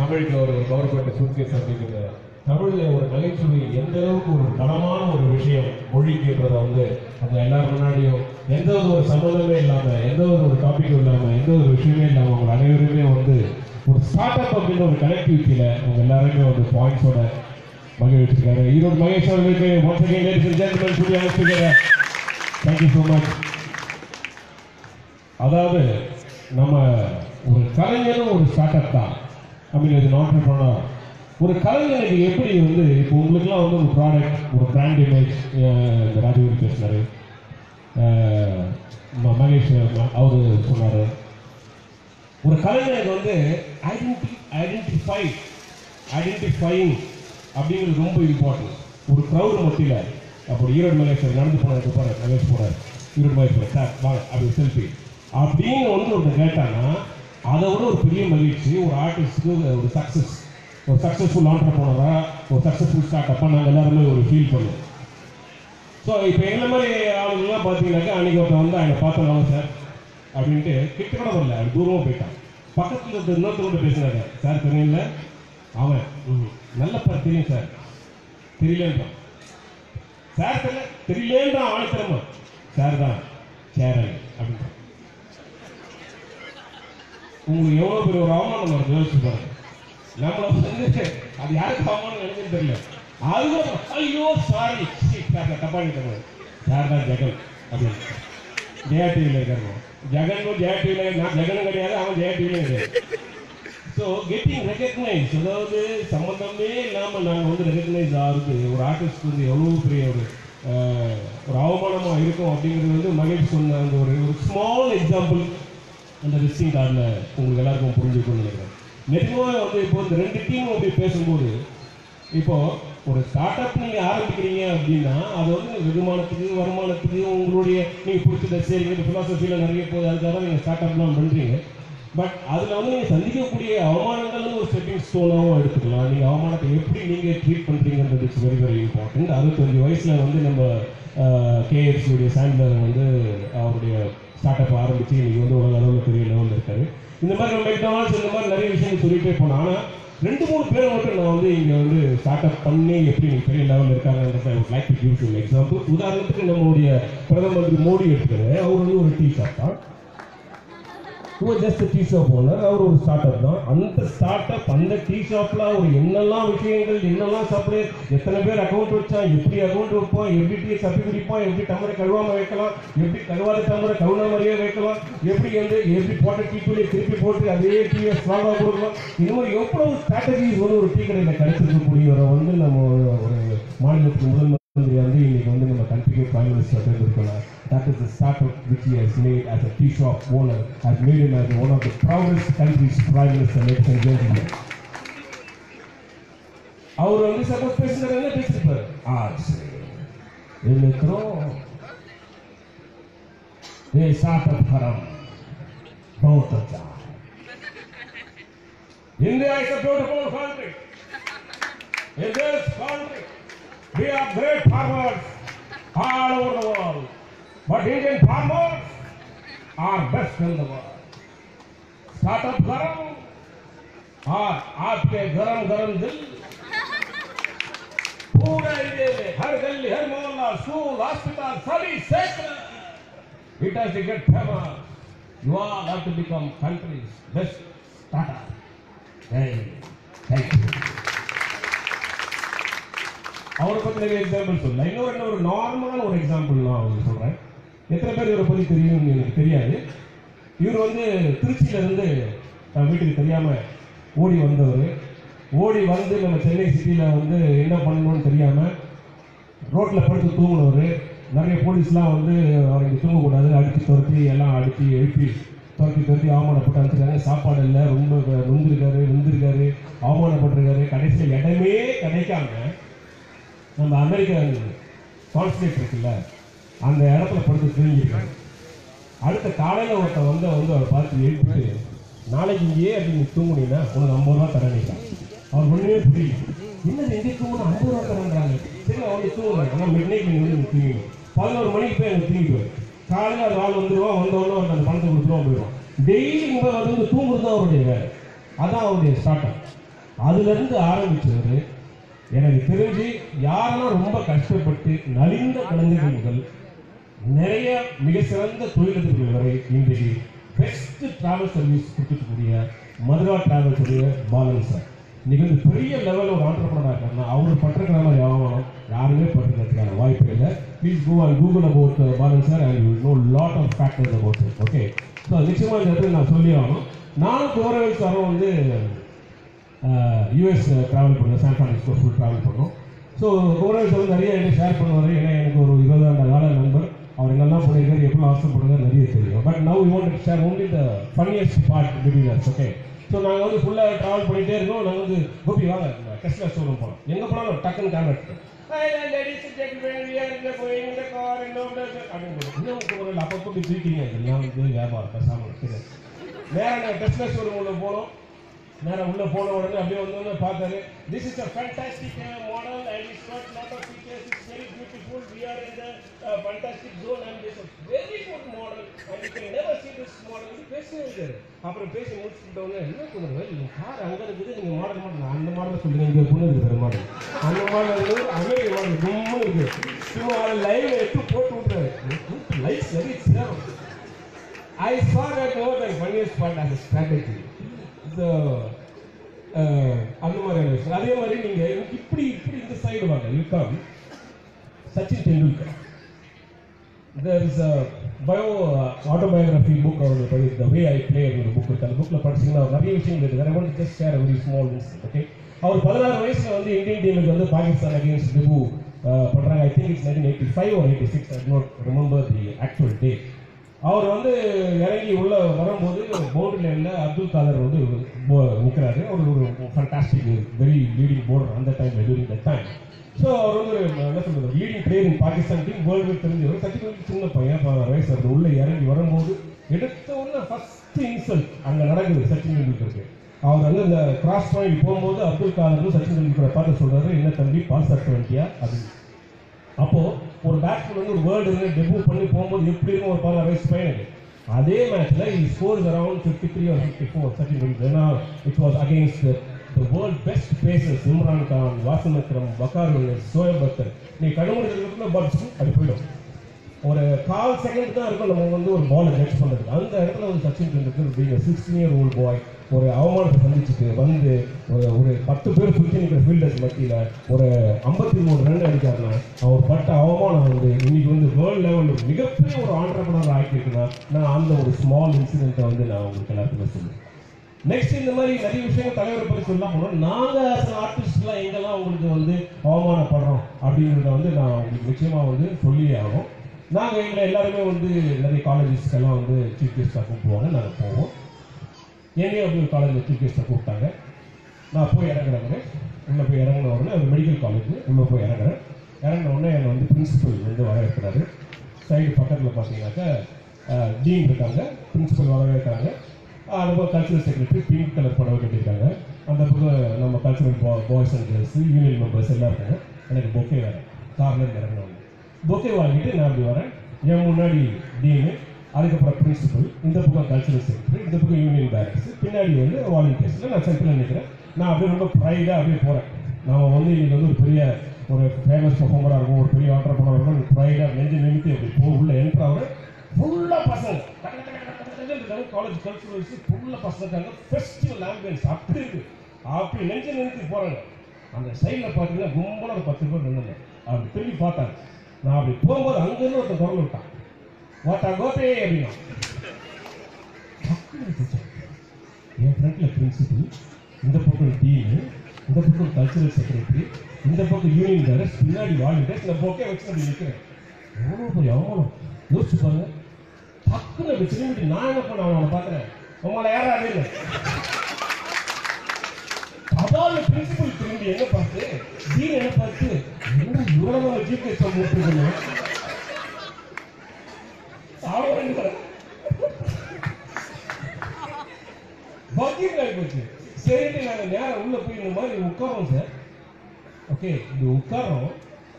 தமிழுக்கு ஒரு கவர்மெண்ட் சூட்கேஸ் அப்படிங்கிறது தமிழில் ஒரு நகைச்சுவை எந்த அளவுக்கு ஒரு தரமான ஒரு விஷயம் மொழிக்குன்றதை வந்து அது எல்லார் முன்னாடியும் எந்த ஒரு சம்மந்தமே இல்லாமல் எந்த ஒரு டாப்பிக்கும் இல்லாமல் எந்த ஒரு விஷயமே இல்லாமல் அவங்க அனைவருமே வந்து ஒரு ஸ்டார்ட் அப் அப்படின்ற ஒரு கனெக்டிவிட்டியில் அவங்க எல்லாருமே ஒரு பாயிண்ட்ஸோட மகிழ்ச்சிக்காரு ஈரோடு மகேஷ் அவர்களுக்கு once again ladies and gentlemen கூடிய அழைச்சிக்கிறேன். Thank you so much. அதாவது நம்ம ஒரு கலைஞரும் ஒரு ஸ்டார்ட் அப் தான். அப்படி அது நாட் பண்ணோம். ஒரு கலைஞனுக்கு எப்படி வந்து இப்போ உங்களுக்குலாம் வந்து ஒரு ப்ராடக்ட் ஒரு பிராண்ட் இமேஜ் ராஜீவ் பேசினார், மகேஷ் அவர் சொன்னார். ஒரு கலைஞனுக்கு வந்து ஐடென்டிஃபையிங் அப்படிங்கிறது ரொம்ப இம்பார்ட்டன்ட். ஒரு க்ரௌடு மத்தியில் அப்போ ஈரோடு மகேஸ்வரர் நடந்து போனதுக்கு போகிறார், மகேஷ் போகிறார், ஈரோடு மகேஸ்வரர் சார் வாங்க அப்படி செல்ஃபி அப்படின்னு வந்து ஒருத்தர் கேட்டாங்கன்னா அதை விட ஒரு பெரிய மகிழ்ச்சி ஒரு ஆர்டிஸ்ட்டுக்கு ஒரு சக்ஸஸ், ஒரு சக்ஸஸ்ஃபுல் ஆண்டர் போனதா ஒரு சக்ஸஸ்ஃபுல் ஸ்டார்ட் அப்பாக நாங்கள் எல்லாருமே ஒரு ஃபீல் பண்ணுவோம். ஸோ இப்போ என்ன மாதிரி ஆளுங்கள்லாம் பார்த்தீங்கன்னாக்கா அன்றைக்கி ஒருத்தர் வந்து அங்கே பார்த்தோம்னாலும் சார் அப்படின்ட்டு கிட்ட கூட வரல, அது தூரமாக போயிட்டான். பக்கத்தில் இருந்த இன்னொருத்தரோட பேசினாங்க, சார் தெரியல அவன் நல்ல சார் தெரியும் சார் தெரியலேன்றான், சார் தெரியல தெரியலேன்றான் அவன் திறமை சார் தான் சேர் அப்படின்றான். உங்களுக்கு எவ்வளோ பெரிய ஒரு அவமானம் நம்ம யோசிச்சு பாருங்க. நம்மளை வந்து அது யாருக்கு அவமானம் நினைச்சுன்னு தெரியல. அதுவும் ஐயோ சாரி சார் தப்பாங்க சார் தான் ஜெகன் அப்படின்னு ஜெயா டிவியில் இருக்காங்க. ஜெகனும் ஜெயா டிவியில் நான் ஜெகனும் கிடையாது, அவன் ஜெயா டிவியிலே கிடையாது. ஸோ கெட்டிங் ரெகக்னைஸ், அதாவது சம்மந்தமே இல்லாமல் நாங்கள் வந்து ரெகக்னைஸ் ஆகுது ஒரு ஆர்டிஸ்ட் வந்து எவ்வளோ பெரிய ஒரு அவமானமாக இருக்கும் அப்படிங்கிறது வந்து மகிழ்ச்சி சொன்ன அந்த ஒரு ஸ்மால் எக்ஸாம்பிள் அந்த விசிட்டிங் கார்டில் உங்களுக்கு எல்லாருக்கும் புரிஞ்சுக்கணும்னு நினைக்கிறேன். நிஜமாக வந்து இப்போ இந்த 2 டீம் அப்படி பேசும்போது இப்போது ஒரு ஸ்டார்ட் அப் நீங்கள் ஆரம்பிக்கிறீங்க அப்படின்னா அது வந்து வெகுமானத்துக்கு வருமானத்துக்கு உங்களுடைய நீங்கள் பிடிச்ச சரி இந்த ஃபிலாசபியில் நிறைய போகுது, அதுக்காக தான் நீங்கள் ஸ்டார்ட் அப்லாம் பண்ணுறீங்க. பட் அதில் வந்து நீங்கள் சந்திக்கக்கூடிய அவமானங்களும் ஒரு ஸ்டெப்பிங் ஸ்டோனாகவும் எடுத்துக்கலாம். நீங்கள் அவமானத்தை எப்படி நீங்கள் ட்ரீட் பண்ணுறீங்கன்றது இட்ஸ் வெரி வெரி இம்பார்ட்டன்ட். 65 வயசில் வந்து நம்ம கேஎஃப்சியுடைய சாண்ட்லர் வந்து அவருடைய ஸ்டார்ட் அப் ஆரம்பித்து இன்றைக்கி வந்து உலக அளவில் பெரிய லெவலில் இருக்காரு. இந்த மாதிரி நம்ம எக்னாலஜி இந்த மாதிரி நிறைய விஷயங்கள் சொல்லிகிட்டே போனோம். ஆனால் 2-3 பேரை மட்டும் நான் வந்து இங்கே வந்து ஸ்டார்ட் அப் பண்ணி எப்படி பெரிய லெவலில் இருக்காங்க எக்ஸாம்பிள். உதாரணத்துக்கு நம்மளுடைய பிரதம மந்திரி மோடி எடுத்துக்கிறேன். அவர் வந்து ஒரு டீ ஷாப் தான், ஜஸ்ட் டீ ஷாப் ஓனர். அவர் ஒரு ஸ்டார்ட் அப் தான். அந்த ஸ்டார்ட் அப் அந்த டீ ஷாப்பில் அவர் என்னெல்லாம் விஷயங்கள் என்னெல்லாம் சாப்பிடு எத்தனை பேர் அக்கௌண்ட் வச்சா எப்படி அக்கௌண்ட் வைப்போம், எப்படி டீ சப்பி குடிப்போம், எப்படி டமரை கழுவாமல் வைக்கலாம், எப்படி கழுவாத டமரை கழுவுன மாதிரியே வைக்கலாம், எப்படி வந்து எப்படி போட்ட டீ தூளியை திருப்பி போட்டு அதே டீயை ஸ்ட்ராங்காக கொடுக்கலாம். இது மாதிரி எவ்வளவு ஸ்ட்ராட்டஜிஸ் வந்து ஒரு டீ கடையில் கிடைச்சிருக்கக்கூடியவரை வந்து நம்ம ஒரு மாநிலத்துக்கு முதல் மந்திரி வந்து இன்னைக்கு வந்து நம்ம கண்டிப்பாக பிரைம் மினிஸ்டர் தேர்ந்தெடுக்கலாம். That is the startup which he has made as a tea shop owner, has made him as one of the proudest country's prime minister, ladies and gentlemen. அவர் வந்து சப்போஸ் பேசுறாரு என்ன பேசிருப்பாரு ஆச்சு எல்லாரும் ஏ ஸ்டார்ட்அப் ஹரம் பஹுத் அச்சா India is a beautiful country. In this country we have great farmers all over the world. But Indian farmers are best in the world. Startup garam aur aapke garam garam dil पूरे India में हर गली हर मोहल्ला school अस्पताल सभी sector it has to get famous you all have to become country's best startup thank you और पता नहीं एग्जांपल सुन लाइन और एक नॉर्मल और एग्जांपल ना बोल रहा है कितने பேர் இவரை பத்தி தெரியும்னு எனக்கு தெரியாது இவர் வந்து திருச்சியில இருந்து வீட்டுக்கு தெரியாம ஓடி வந்தவர் ஓடி வந்து நம்ம சென்னை சிட்டியில் வந்து என்ன பண்ணணும்னு தெரியாமல் ரோட்டில் படுத்து தூங்கினவர் நிறைய போலீஸ்லாம் வந்து அவருக்கு தூங்கக்கூடாது அடித்து துரத்தி எல்லாம் அடித்து எழுப்பி துரத்தி துரத்தி அவமானப்பட்டு அனுப்பிச்சிருக்காங்க சாப்பாடு இல்லை ரொம்ப நொந்திருக்காரு அவமானப்பட்டிருக்காரு கடைசியில் இடமே கிடைக்காங்க நம்ம அமெரிக்கன் கான்சுலேட் இருக்குல்ல அந்த இடத்துல படுத்து தூங்கியிருக்காங்க அடுத்த காலையில் ஒருத்தர் வந்து வந்து அவரை பார்த்து எழுப்பிட்டு நாளைக்கு இங்கேயே அப்படின்னு தூங்குனீங்கன்னா உனக்கு 50 ரூபா தரணிட்டான் அவர் ஒன்றுமே புரியல இன்னும் எங்கே தூங்கணும் 50 ரூபா தரன்றாங்க சரி அவங்க தூங்குறாங்க ஆனால் மிட்நைட் நீங்கள் வந்து தூங்கிடுவோம் 11 மணிக்கு போய் எனக்கு தூங்கிடுவார் காலையில் ஒரு ஆள் வந்துடுவோம் வந்தோடனே அவன் அந்த பணத்தை கொடுத்துருவோம் போயிடுவோம் டெய்லி உங்கள் அது வந்து தூங்குறது தான் அவருடைய வேலை அதான் அவருடைய ஸ்டார்ட்அப் அதுலேருந்து ஆரம்பித்தவர் எனக்கு தெரிஞ்சு யாரெல்லாம் ரொம்ப கஷ்டப்பட்டு நலிந்த கலைஞர்கள் நிறைய மிக சிறந்த தொழிலதிபர்கள் வரை இன்றைக்கு பெஸ்ட் டிராவல் சர்வீஸ் கொடுத்துருக்கக்கூடிய Madura travel service Balan sir இன்னைக்கு வந்து பெரிய லெவலில் ஒரு ஆண்டர்பிரனராக இருக்காருன்னா அவர் பட்டிருக்கிறனால யாரும் யாருமே பட்டிருக்கிறதுக்கான வாய்ப்பு இல்லை please go and Google about Balan sir and you know lot of factors about it okay so நிச்சயமாக இந்த இடத்துல நான் சொல்லி ஆகணும் நானும் கோரவேல் சாரும் வந்து யூஎஸ் ட்ராவல் பண்ணுறோம் சான் ஃப்ரான்சிஸ்கோ ஃபுல் ட்ராவல் பண்ணோம் ஸோ கோரவேல் சார் நிறைய என்ன ஷேர் பண்ணுவார் ஏன்னா எனக்கு ஒரு 20 ஆண்டு கால நண்பர் அவர் என்னெல்லாம் பண்ணியிருக்காரு எப்படி ஆசைப்படுறது நிறைய தெரியும் but now you want to share only the funniest part between us okay so நாங்கள் வந்து ஃபுல்லாக ட்ராவல் பண்ணிகிட்டே இருக்கோம் நாங்கள் வந்து கோபி வாங்க டெஸ்லா ஷோரூம் போனோம் எங்கே போனாலும் டக்குன்னு கார் எடுத்துக்கோங்க அப்பப்போ போய் தூக்கிங்க எல்லாம் வந்து வியாபாரம் பேசாமல் சரி நேராக நாங்கள் டெஸ்லா ஷோரூம் உள்ளே போனோம் நேராக உள்ளே போன உடனே அப்படியே வந்தோடனே பார்த்தாரு this is a fantastic model and it's got lot of features it's very beautiful we are in the fantastic zone and this is very good model and you can never see this model பேசுங்க அப்புறம் பேசி முடிச்சுக்கிட்டவங்க என்ன பண்ணுங்க நீங்கள் car அங்கே இருக்குது நீங்கள் model model அந்த மாடலில் சொல்லுங்கள் இங்கே பொண்ணு இருக்குது வேறு மாடல் அந்த மாடல் அமெரிக்க மாடல் ரொம்ப இருக்குது சும்மா லைவ் எடுத்து போட்டு விட்றாரு லைஃப் வெரி சிரம் ஐ saw that over the funniest part as a strategy அந்த மாதிரியான விஷயம் அதே மாதிரி நீங்கள் இப்படி இப்படி இந்த சைடு வாங்க யூகம் Sachin Tendulkar there is a autobiography book அவரு படிச்ச The Way I Play ஒரு புக் இருக்கு அந்த புக்ல படிச்சீங்கன்னா நிறைய விஷயங்கள் இருக்கு I want to just share a very small incident okay அவர் 16 வயசுல வந்து இந்தியன் டீமுக்கு வந்து பாகிஸ்தான் அகைன்ஸ்ட் திபு பண்றாங்க I think it's 1985 or 86 I don't remember the actual day அவர் வந்து இறங்கி உள்ள வரும்போது போர்டு லைன்ல அப்துல் காதர் வந்து நிற்கிறாரு ஒரு ஃபண்டாஸ்டிக் வெரி லீடிங் போர்டர் அந்த டைம்ல during that time ஸோ அவர் வந்து என்ன சொல்கிறது leading player in Pakistan team world cup தெரிஞ்சவர் சச்சின் சின்ன பையன் வயசு அவர் உள்ளே இறங்கி வரும்போது எடுத்த உடனே ஃபஸ்ட்டு இன்சல்ட் அங்கே நடக்குது சச்சின் டெண்டுல்கருக்கு அவர் வந்து இந்த கிராஸ் பாயிண்ட் போகும்போது அப்துல் காலரும் சச்சின் டெண்டுல்கரை பார்த்து சொல்கிறாரு என்ன தம்பி பாஸ் ஆக வேண்டியா அப்படின்னு அப்போது ஒரு பேட்ஸ்மேன் வந்து ஒரு வேர்ல்டு இருந்து டெபியூ பண்ணி போகும்போது எப்படி இருக்கும் ஒரு 16 வயசு பையனுக்கு அதே மேட்ச்சில் he scores around 53 or 54 Sachin Tendulkar ஏன்னா it was against the world best pacers Imran Khan, Wasim Akram, Bakar Williams, Shoaib Akhtar நீ கடுமுடிக்கிறதுக்குள்ள பட்ஸ் அது போயிடும் ஒரு கால் செகண்ட் தான் இருக்கும் நம்ம வந்து ஒரு பாலை கேட்ச் பண்ணுறதுக்கு அந்த இடத்துல வந்து சச்சின் டெண்டுல்கர் பீங்க 16-year-old பாய் ஒரு அவமானத்தை சந்திச்சுட்டு வந்து ஒரு 10 பேர் சுற்றி நிற்கிற ஃபீல்டர்ஸ் மத்தியில் ஒரு 53 ரன் அடிக்காருன்னா அவர் பட்ட அவமானம் வந்து இன்னைக்கு வந்து வேர்ல்டு லெவலில் மிகப்பெரிய ஒரு ஆண்டர்பிரனர் ஆகிட்டுருக்குன்னா நான் அந்த ஒரு ஸ்மால் இன்சிடெண்ட்டை வந்து நான் உங்களுக்கு எல்லாத்துக்குமே சொல்லுவேன் நெக்ஸ்ட் இந்த மாதிரி நிறைய விஷயங்கள் தலைவரை பற்றி சொல்லாம போனோம் நாங்கள் ஆர்டிஸ்ட்லாம் எங்கெல்லாம் உங்களுக்கு வந்து அவமானப்படுறோம் அப்படிங்கிறத வந்து நான் உங்களுக்கு நிச்சயமாக வந்து சொல்லியே ஆகும் நாங்கள் எங்களை எல்லாருமே வந்து நிறைய காலேஜஸ்க்கெல்லாம் வந்து சீஃப் கெஸ்ட்டாக கூப்பிடுவாங்க நாங்கள் போவோம் என்னையும் அப்படி ஒரு காலேஜில் சீஃப் கெஸ்ட்டாக கூப்பிட்டாங்க நான் போய் இறங்குறேன் உள்ளே போய் இறங்கின உடனே மெடிக்கல் காலேஜ் உள்ளே போய் இறங்குறேன் இறங்கின உடனே என்னை வந்து பிரின்சிபல் வந்து வரவேற்கிறாரு சைடு பக்கத்தில் பார்த்தீங்கன்னாக்கா டீன் இருக்காங்க பிரின்சிபல் வரவேற்கிறாங்க அதுபோல் கல்ச்சுரல் செக்ரட்டரி பிங்க் கலர் படம் கட்டியிருக்காங்க அந்த பக்கம் நம்ம cultural boys and girls union members எல்லாம் இருக்காங்க எனக்கு பொக்கே வரேன் கார்னர் இறங்கினவங்க பொக்கே வாங்கிட்டு நான் அப்படி வரேன் என் முன்னாடி டீனு அதுக்கப்புறம் பிரின்சிபல் இந்த பக்கம் கல்ச்சுரல் செக்ரட்டரி இந்த பக்கம் யூனியன் பேரண்ட்ஸ் பின்னாடி வந்து வாலண்டியர்ஸில் நான் செட்டில் நினைக்கிறேன் நான் அப்படியே ரொம்ப ப்ரைடாக அப்படியே போகிறேன் நான் வந்து இன்றைக்கி வந்து ஒரு பெரிய ஒரு ஃபேமஸ் பர்ஃபார்மராக இருக்கும், ஒரு பெரிய ஆண்டர்பனர் இருக்கும், ப்ரைடாக நெஞ்சு நிமித்தி அப்படி போ உள்ள என்ட்ரு ஆகுது. ஃபுல்லாக பசங்க காலேஜ் கல்ச்சுரல்ஸ் ஃபுல்லாக பசங்க ஃபெஸ்டிவல் ஆம்பியன்ஸ் அப்படி இருக்குது. அப்படி நெஞ்சு நிமித்தி போகிறாங்க. அந்த சைடில் பார்த்தீங்கன்னா கும்பலாக ஒரு 10 பேர் நின்றுங்க. அப்படி திரும்பி பார்த்தாங்க. நான் அப்படி போகும்போது அங்கேருந்து ஒருத்தன் குரல் விட்டான், வாட்டா கோபே அப்படின்னா. என் ஃப்ரெண்ட்ல பிரின்சிபல், இந்த பக்கம் டீனு, இந்த பக்கம் கல்ச்சரல் செக்ரட்டரி, இந்த பக்கம் யூனியன் டைரக்ட், பின்னாடி வாலிடர்ஸ், இந்த போக்கே வச்சு அப்படி நிற்கிறேன். எவ்வளோ போய் எவ்வளோ யோசிச்சு பாருங்க. டக்குன்னு அப்படி திரும்பிட்டு நான் என்ன பண்ண அவனை பார்க்குறேன், உங்களை யாரும் அறியல. அதாவது பிரின்சிபல் திரும்பி என்ன பார்த்து, டீன் என்ன பார்த்து, என்ன இவ்வளோ ஜிபிஎஸ் போட்டுருக்கணும் போச்சு. சரி, நாங்கள் நேரம் உள்ள போய் இந்த மாதிரி உட்காரோம் சார். ஓகே, இது உட்காரோம்.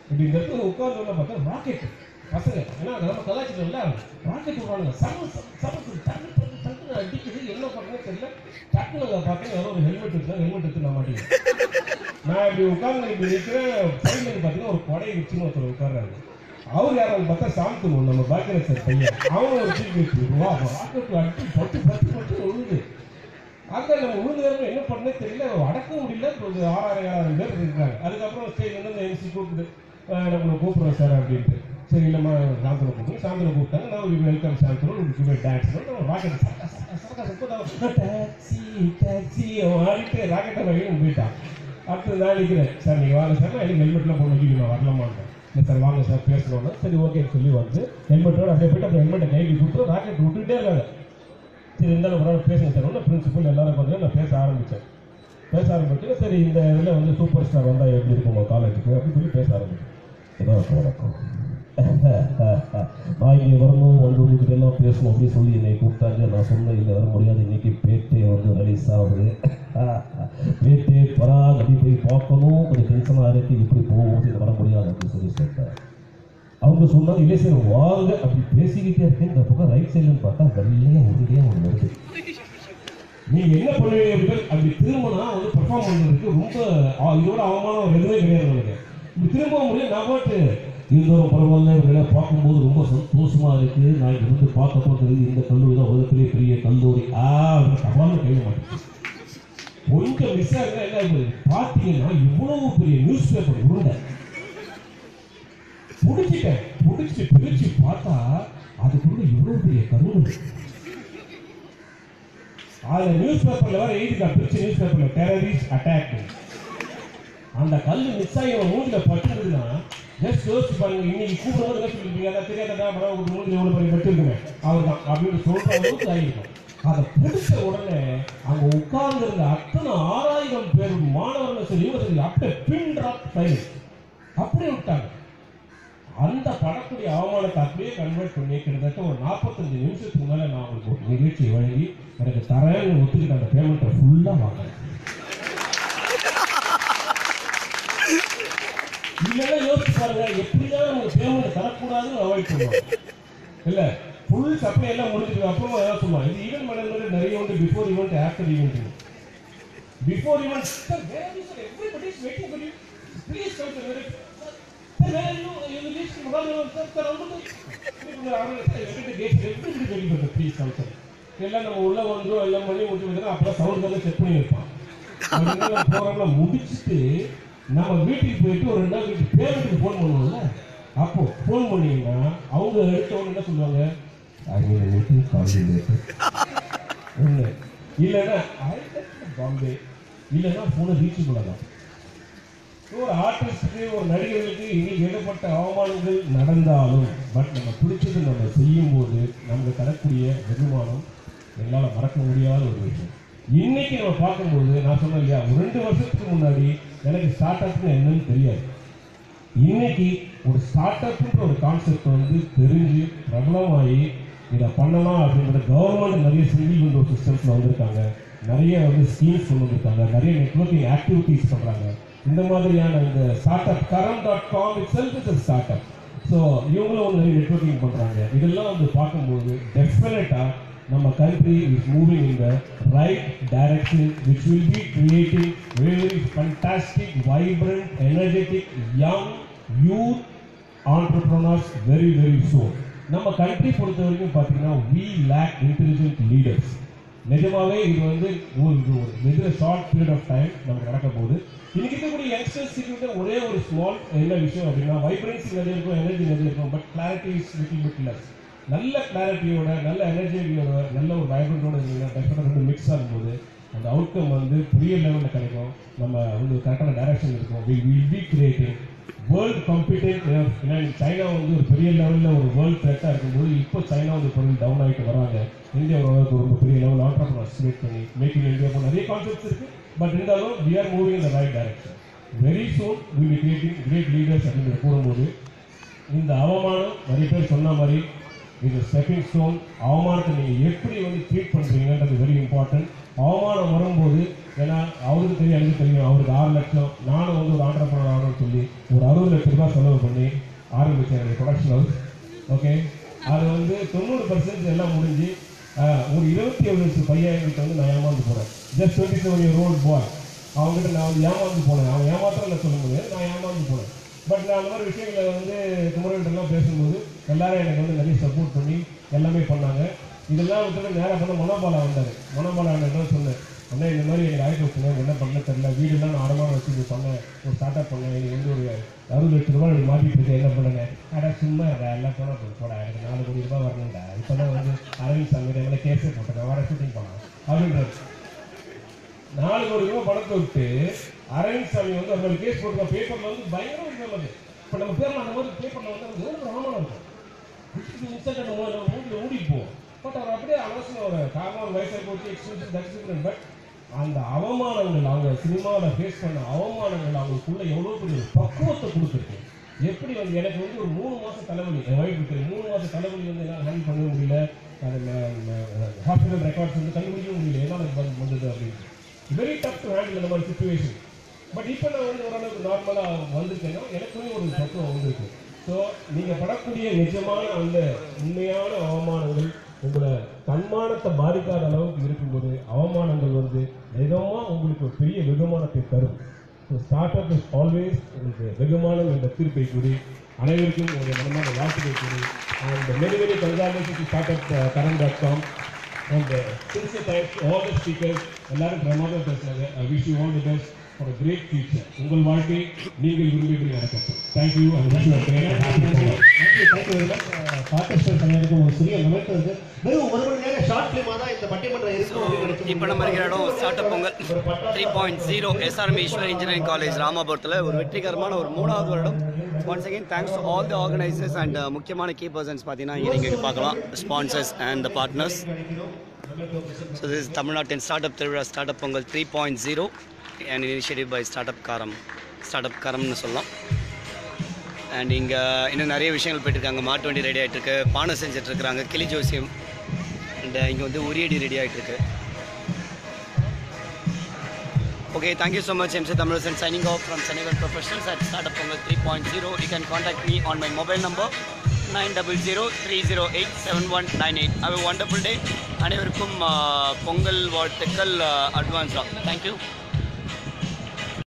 இப்படி இந்த இடத்துல உட்கார்ந்து பார்த்தா ராக்கெட் பசங்க, ஏன்னா நம்ம கலாச்சாரம்ல ராக்கெட் விடுவாங்க. சமத்து அடிக்குது, என்ன பண்ணுறதுன்னு தெரியல. டக்குனு பார்த்தீங்கன்னா ஏதோ ஒரு ஹெல்மெட் எடுத்து ஹெல்மெட் எடுத்து நான் மாட்டேன். நான் இப்படி உட்கார்ந்து இப்படி நிற்கிறேன். பார்த்தீங்கன்னா ஒரு கொடை வச்சுன்னு ஒருத்தர் உட்கார்றாரு. அவர் யாராவது பார்த்தா சாந்தணும், நம்ம பாக்கியராஜ் சார் பையன். அவங்க ஒரு ஜிபி ராக்கெட் அடிச்சு பட்டு பத்து மட்டும் உழுது. அங்கே நம்ம உழுதுகளுக்கு என்ன பண்ணே தெரியல, அடக்க முடியல. ஒரு 6000 பேர் இருக்கிறாங்க. அதுக்கப்புறம் ஸ்டேஜ்லேருந்து இந்த எம்சி கூப்பிட்டு நம்மளை கூப்பிட்றோம் சார் அப்படின்ட்டு. சரி, நம்ம சாந்தனை கூப்பிட்டு சாந்தனை கூப்பிட்டாங்க. நான் ஒரு வெல்கம் சாந்தனும் ஒரு டான்ஸ் நம்ம ராக்கெட் ஆடிட்டு ராக்கெட்டை வகையில் போயிட்டான். அடுத்து நான் நிற்கிறேன், சார் நீங்கள் வாங்க சார், நான் எனக்கு ஹெல்மெட்லாம் போட்டு வச்சுக்கணும், நான் வரலாமாட்டேன். இல்லை சார் வாங்க சார் பேசணும்னா சரி ஓகேன்னு சொல்லி வந்து ஹெல்மெட்டோட அப்படியே போய்ட்டு அப்புறம் ஹெல்மெட்டை கையில் கொடுத்து ராக்கெட் விட்டுக்கிட்டே இருக்காங்க. சரி, இருந்தாலும் ஒரு நாள் பேசுங்க சார். ஒன்றும் பிரின்சிபல் எல்லாரும் பார்த்தீங்கன்னா நான் பேச ஆரம்பித்தேன். சரி, இந்த இதில் வந்து சூப்பர் ஸ்டார் வந்தால் எப்படி இருக்கும் உங்கள் காலேஜுக்கு அப்படின்னு சொல்லி பேச ஆரம்பித்தேன். ஏதோ வணக்கம், நான் இங்கே வரணும், வந்தவங்களுக்கு எல்லாம் பேசணும் அப்படின்னு சொல்லி என்னை கூப்பிட்டாங்க. நான் சொன்னேன் இங்கே வர முடியாது, இன்றைக்கி பேட்டை வந்து ரிலீஸ் ஆகுது. பேட்டை பரா அப்படி போய் பார்க்கணும், கொஞ்சம் டென்ஷனாக இருக்கு, இப்படி போகும், இது வர முடியாது அப்படின்னு சொல்லி சொல்லிட்டேன். அவங்க சொன்னாங்க, இல்லை சார் வாங்க அப்படி பேசிக்கிட்டே இருக்கேன். இந்த பக்கம் ரைட் சைடுன்னு பார்த்தா வெள்ளையே உறுதியாக ஒன்று வருது. நீங்கள் என்ன பண்ணுவீங்க அப்படி திரும்பினா வந்து பெர்ஃபார்ம் பண்ணுறதுக்கு ரொம்ப இதோட அவமானம் எதுவுமே கிடையாது உங்களுக்கு. இப்படி திரும்ப முடியும். நான் போட்டு இருந்தாலும் பரவாயில்ல, இவங்களை பார்க்கும்போது ரொம்ப சந்தோஷமாக இருக்குது. நான் இங்கே வந்து பார்க்க போகிறது இந்த கல்லூரி தான் உலகத்திலே பெரிய கல்லூரி. சவாலும் கேட்க மாட்டேன். கொஞ்சம் மிஸ் ஆகுதுன்னா என்ன ஆகுது பார்த்தீங்கன்னா, இவ்வளவு பெரிய நியூஸ் பேப்பர் உருண்டை முடிச்சுட்டேன். முடிச்சு பிரிச்சு பார்த்தா அதுக்குள்ள இவ்வளவு பெரிய கல்லூரி. அதுல நியூஸ் பேப்பர்ல வேற எழுதிட்டான், பிரிச்சு நியூஸ் பேப்பர்ல டெரரிஸ்ட் அட்டாக். அந்த கல்லு மிஸ் ஆகி மூஞ்சில பட்டுறதுன்னா ஜஸ்ட் யோசிச்சு பாருங்க. இன்னைக்கு கூப்பிடுறது சொல்லிருக்கீங்க, தெரியாதா படம் ஒரு மூஞ்சில் எவ்வளவு பெரிய பட்டு இருக்குங்க அவர்தான் அப்படின்னு சொல்றவங்களுக்கு ஆகிருக்கும். அதை பிடிச்ச உடனே அங்க உட்கார்ந்துருந்த அத்தனை 6000 பேர் மாணவர்கள் சரி இவங்க அப்படியே பின் ட்ராப் சைலன்ஸ் அப்படியே விட்டாங்க. அந்த படக்கூடிய அவமானத்தை அப்படியே கன்வெர்ட் பண்ணி கிட்டத்தட்ட ஒரு 45 நிமிஷத்துக்கு மேலே நான் அவங்களுக்கு ஒரு நிகழ்ச்சி வழங்கி எனக்கு தரேன்னு ஒத்துக்கிட்டு அந்த பேமெண்ட்டை ஃபுல்லாக வாங்கினேன். இல்லைன்னா யோசிச்சு பாருங்க, எப்படிதான் அவங்க பேமெண்ட் தரக்கூடாதுன்னு அவாய்ட் பண்ணுவாங்க. இல்லை ஃபுல் சப்ளை எல்லாம் முடிஞ்சிருக்கு அப்புறமா எதாவது சொல்லுவாங்க. இது ஈவெண்ட் மேனேஜ்மெண்ட் நிறைய உண்டு, before event after event. Before event முடிச்சுட்டு நம்ம வீட்டுக்கு போயிட்டு ஒரு 2 நாள் வீட்டுக்கு பேரண்ட்டுக்கு ஃபோன் பண்ணுவோம்ல. அப்போ ஃபோன் பண்ணீங்கன்னா அவங்க எடுத்தவங்க என்ன சொல்லுவாங்க, இல்லைன்னா பாம்பே, இல்லைன்னா ஃபோனை ரீச் பண்ணலாம். ஒரு ஆர்டிஸ்டுக்கு ஒரு நடிகர்களுக்கு இன்னைக்கு ஏற்பட்ட அவமானங்கள் நடந்தாலும் பட் நம்ம பிடிச்சது நம்ம செய்யும்போது நமக்கு தரக்கூடிய வருமானம் என்னால் மறக்க முடியாத ஒரு விஷயம். இன்னைக்கு நம்ம பார்க்கும்போது நான் சொன்னேன் இல்லையா, 2 வருஷத்துக்கு முன்னாடி எனக்கு ஸ்டார்ட் அப்னு என்னன்னு தெரியாது. இன்னைக்கு ஒரு ஸ்டார்ட் அப்ன்ற ஒரு கான்செப்ட் வந்து தெரிஞ்சு பிரபலமாகி இதை பண்ணலாம் அப்படின்ற கவர்மெண்ட் நிறைய சிங்கிள் விண்டோ சிஸ்டம்ஸில் வந்திருக்காங்க, நிறைய வந்து ஸ்கீம்ஸ் கொண்டு வந்திருக்காங்க, நிறைய நெட்வொர்க்கிங் ஆக்டிவிட்டீஸ் பண்ணுறாங்க. இந்த மாதிரியான இந்த start up karam.com itself is a start up. So இவங்களும் வந்து நெட்வொர்க்கிங் பண்ணுறாங்க. இதெல்லாம் வந்து பார்க்கும்போது டெஃபினட்டாக Our country is moving in the right direction, which will be creating very fantastic, vibrant, energetic, young youth entrepreneurs very, very soon. Our country, we lack intelligent leaders. நிஜமாவே இது வந்து ஒரு ஷார்ட் பீரியட் ஆஃப் டைம் நமக்கு நடக்க போகுது. இன்னைக்கு இருக்கக்கூடிய யங்ஸ்டர்ஸ்கிட்ட ஒரே ஒரு ஸ்மால் என்ன விஷயம் அப்படின்னா, வைப்ரன்சி நிறைய இருக்கும், எனர்ஜி நிறைய இருக்கும், but clarity is little bit less. நல்ல கிளாரிட்டியோட, நல்ல எனர்ஜியோட, நல்ல ஒரு வைப்ரன்ட்டோட இருந்தீங்கன்னா மிக்ஸ் ஆகும்போது அந்த அவுட்கம் வந்து பெரிய லெவலில் கிடைக்கும். நம்ம வந்து கரெக்டான டைரக்ஷன் இருக்கும். Will be creating world competitive. ஏன்னா சைனா வந்து ஒரு பெரிய லெவலில் ஒரு வேர்ல்டு த்ரெட்டாக இருக்கும்போது இப்போ சைனா வந்து பொருள் டவுன் ஆகிட்டு வராங்க. இந்தியாவுக்கு ரொம்ப பெரிய லெவல் ஆண்டர்ப்ரனர்ஸ் கிரியேட் பண்ணி மேக்கிங் இந்தியா போன நிறைய கான்செப்ட்ஸ் இருக்குது. பட் இருந்தாலும் we are moving in the right direction. Very soon will be creating great leaders அப்படின்னு கூறும்போது, இந்த அவமானம் நிறைய பேர் சொன்ன மாதிரி இது ஸ்டெப்பிங் ஸ்டோன். அவமானத்தை நீங்கள் எப்படி வந்து ட்ரீட் பண்ணுறீங்கன்றது வெரி இம்பார்ட்டன்ட். அவமானம் வரும்போது, ஏன்னா அவருக்கு தெரியும், எனக்கு தெரியும், அவருக்கு 6 லட்சம், நானும் வந்து ஒரு ஆண்டர்ப்ரனர் ஆகணும்னு சொல்லி ஒரு 60 லட்ச ரூபாய் செலவு பண்ணி ஆரம்பித்தேன் என்னுடைய ப்ரொடக்ஷன் ஹவுஸ். ஓகே, அது வந்து 90% எல்லாம் முடிஞ்சு ஒரு 27 வயசு பையன்கிட்ட வந்து நான் ஏமாந்து போகிறேன். ஜஸ்ட் 27 இயர் ஓல்டு பாய் அவங்ககிட்ட நான் வந்து ஏமாந்து போனேன். அவன் ஏமாத்திரம் இல்லை சொல்ல முடியாது, நான் ஏமாந்து போனேன். பட் நான் அந்த மாதிரி விஷயங்களை வந்து குமரன்கிட்டலாம் பேசும்போது எல்லோரும் எனக்கு வந்து நிறைய சப்போர்ட் பண்ணி எல்லாமே பண்ணாங்க. இதெல்லாம் விட்டு நேராக பண்ண மனோபாலா வந்தார். மனோபாலா என்ன சொன்னேன், அண்ணா இந்த மாதிரி எனக்கு ஆயிட்டு வச்சுனேன், என்ன பண்ண தெரில, வீடுலாம் நான் அடமான வச்சு இது பண்ணேன், ஒரு ஸ்டார்ட்அப் பண்ணேன், இது வந்து ஒரு 60 லட்ச ரூபாய் எனக்கு மாற்றிட்டு இருக்கேன், என்ன பண்ணுங்க, ஆனால் சும்மா எல்லாம் போனால் போடா, எனக்கு 4 கோடி ரூபாய் வரணும்டா, இப்போ தான் வந்து அரவிந்த் சாமி எங்களை கேஸே போட்டேன், வேறு ஷூட்டிங் பண்ணலாம் அப்படின்றது. 4 கோடி ரூபாய் பணத்தை விட்டு அரவிந்த் சாமி வந்து அவங்களுக்கு கேஸ் போட்டுருக்கா. பேப்பரில் வந்து பயங்கரம் நல்லது. இப்போ நம்ம பேரில் அந்த மாதிரி பேப்பரில் வந்து அது ஒரு ராமனாக இருக்கும். இன்ஸ்டாகிராம் மூவியில் ஓடிட்டு போவோம். பட் அவர் அப்படியே அவசியம் ஒரு காரணம் வயசாக போட்டு எக்ஸ்பீரியன்ஸ் தரிசிக்கிறேன். பட் அந்த அவமானங்கள், அவங்க சினிமாவில் ஃபேஸ் பண்ண அவமானங்கள் அவங்களுக்குள்ளே எவ்வளோ பெரிய பக்குவத்தை கொடுத்துருக்கு. எப்படி வந்து எனக்கு வந்து ஒரு 3 மாதம் தலைவலி, என் ஒய்ஃப் இருக்குது, 3 மாதம் தலைவலி வந்து என்னால் ஹேண்டில் பண்ணவே முடியல. ஹாஸ்பிட்டல் ரெக்கார்ட்ஸ் வந்து கண்டுபிடிக்க முடியல, ஏன்னா எனக்கு வந்தது அப்படின்னு வெரி டஃப் டு ஹேண்டில் அந்த மாதிரி சுச்சுவேஷன். பட் இப்போ நான் வந்து ஓரளவுக்கு நார்மலாக வந்திருக்கேன்னா எனக்குமே ஒரு பக்குவம் வந்திருக்கு. ஸோ நீங்கள் படக்கூடிய நிஜமான அந்த உண்மையான அவமானங்கள் உங்களை தன்மானத்தை பாதிக்காத அளவுக்கு இருக்கும்போது அவமானங்கள் வந்து நிஜமாக உங்களுக்கு ஒரு பெரிய வெகுமானத்தை தரும். So start up is always உங்களுக்கு வெகுமானம் என்ற தீர்ப்பை கூறி அனைவருக்கும் உங்களுடைய மனமான வாழ்த்துக்களை கூறி அந்த மெனிவெரி கன்சால்டேஷன் startupkaran.com அந்த sincere types all the speakers எல்லாரும் பிரமாதமாக பேசுகிறாங்க. I wish you all the best for a great future. உங்கள் வாழ்க்கை நீங்கள் விரும்புகிறீர்கள் நடக்கும். தேங்க்யூ. பார்ட்டிசிபேட் பண்ணியிருக்க ஒரு சிறிய நிமிடம் இருக்குது. வெறும் 1 மணி நேரம் ஷார்ட் ஃபிலிமாக தான் இந்த பட்டிமன்றம் இருக்கும். இப்போ நம்ம இருக்கிற இடம் startup Pongal 3.0 SRM Eswaran engineering college ராமாபுரத்தில் ஒரு வெற்றிகரமான ஒரு 3வது வருடம். Once again thanks to all the organisers and முக்கியமான கீ பர்சன்ஸ் பார்த்தீங்கன்னா இங்கே நீங்கள் பார்க்கலாம், sponsors and the partners. So this is தமிழ்நாட்டின் ஸ்டார்ட்அப் திருவிழா startup Pongal 3.0 and initiative by startup காரம்னு சொல்லலாம். அண்ட் இங்கே இன்னும் நிறைய விஷயங்கள் போய்ட்டுருக்காங்க. மாட்டு வண்டி ரெடி ஆகிட்டுருக்கு, பானை செஞ்சிட்ருக்குறாங்க, கிளி ஜோசியம், அண்ட் இங்கே வந்து உரியடி ரெடி ஆகிட்டுருக்கு. Okay, thank you so much. MC Thamizh and signing off from Senegal Professionals at Startup Pongal 3.0. You can contact me on my mobile number 9003087198. Have a wonderful day. அனைவருக்கும் பொங்கல் வாழ்த்துக்கள் அட்வான்ஸாக. தேங்க்யூ.